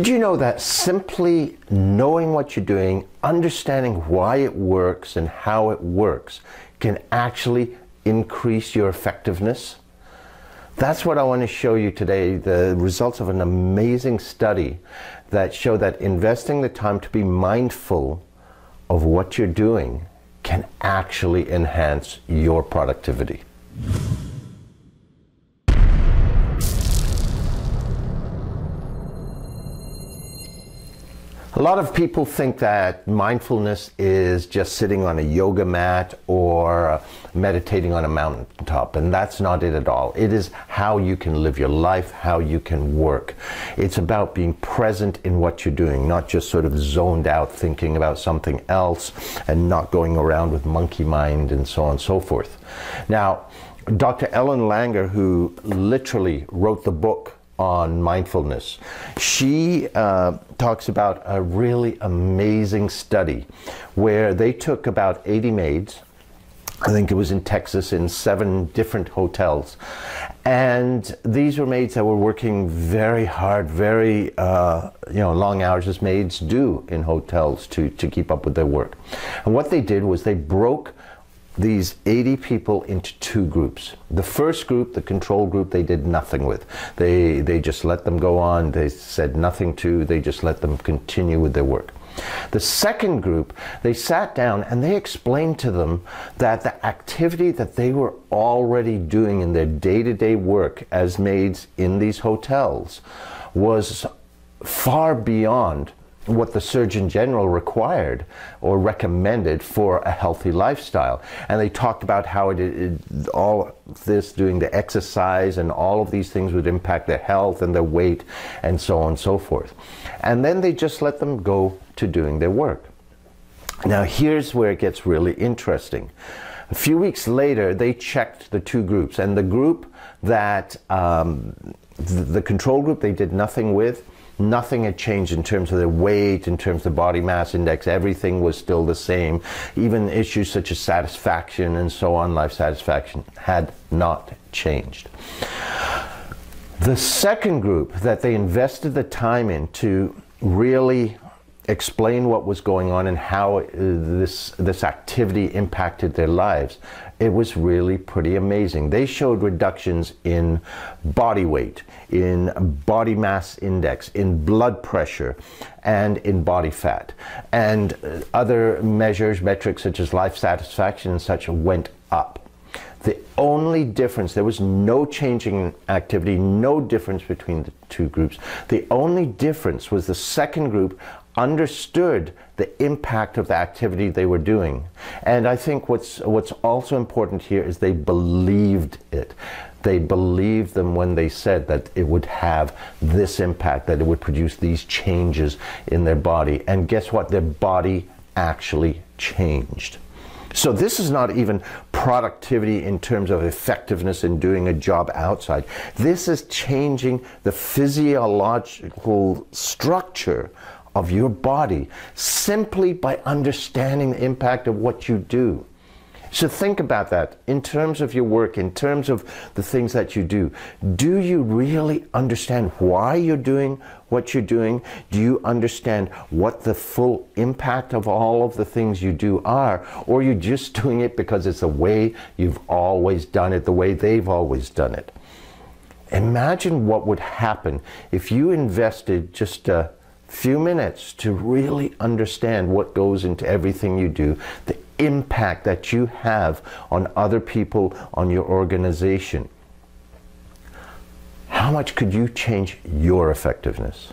Did you know that simply knowing what you're doing, understanding why it works and how it works, can actually increase your effectiveness? That's what I want to show you today, the results of an amazing study that show that investing the time to be mindful of what you're doing can actually enhance your productivity. A lot of people think that mindfulness is just sitting on a yoga mat or meditating on a mountaintop, and that's not it at all. It is how you can live your life, how you can work. It's about being present in what you're doing, not just sort of zoned out thinking about something else and not going around with monkey mind and so on and so forth. Now, Dr. Ellen Langer, who literally wrote the book on mindfulness, she talks about a really amazing study where they took about 80 maids, I think it was in Texas, in 7 different hotels, and these were maids that were working very hard, very long hours, as maids do in hotels, to keep up with their work. And what they did was they broke these 80 people into 2 groups. The first group, the control group, they did nothing with. They just let them go on. They said nothing to. They just let them continue with their work. The second group, they sat down and they explained to them that the activity that they were already doing in their day-to-day work as maids in these hotels was far beyond what the Surgeon General required or recommended for a healthy lifestyle. And they talked about how all this, doing the exercise and all of these things, would impact their health and their weight and so on and so forth. And then they just let them go to doing their work. Now here's where it gets really interesting. A few weeks later, they checked the 2 groups, and the group that, the control group, they did nothing with. Nothing had changed in terms of their weight, in terms of body mass index. Everything was still the same. Even issues such as satisfaction and so on, life satisfaction, had not changed. The second group that they invested the time in to really explain what was going on and how this activity impacted their lives, it was really pretty amazing. They showed reductions in body weight, in body mass index, in blood pressure, and in body fat. And other measures, metrics such as life satisfaction and such, went up. The only difference, there was no changing activity, no difference between the 2 groups. The only difference was the second group understood the impact of the activity they were doing. And I think what's also important here is they believed it. They believed them when they said that it would have this impact, that it would produce these changes in their body. And guess what? Their body actually changed. So this is not even productivity in terms of effectiveness in doing a job outside. This is changing the physiological structure of your body simply by understanding the impact of what you do. So think about that in terms of your work, in terms of the things that you do. Do you really understand why you're doing what you're doing? Do you understand what the full impact of all of the things you do are? Or are you just doing it because it's the way you've always done it, the way they've always done it? Imagine what would happen if you invested just a few minutes to really understand what goes into everything you do, the impact that you have on other people, on your organization. How much could you change your effectiveness?